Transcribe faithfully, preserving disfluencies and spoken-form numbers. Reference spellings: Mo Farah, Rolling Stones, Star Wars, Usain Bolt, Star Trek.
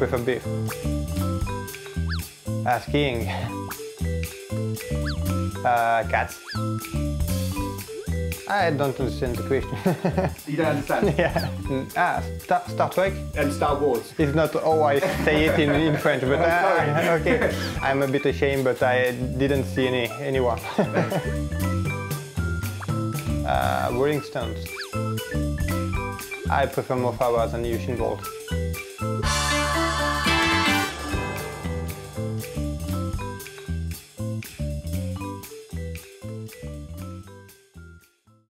work with a beef. Uh, skiing. Uh, cats. I don't understand the question. You don't understand? Yeah. Ah, Star, Star Trek? And Star Wars. It's not how I say it in, in French, but I'm sorry. I, okay. I'm a bit ashamed, but I didn't see any anyone. uh, Rolling Stones. I prefer Mo Farah than Usain Bolt.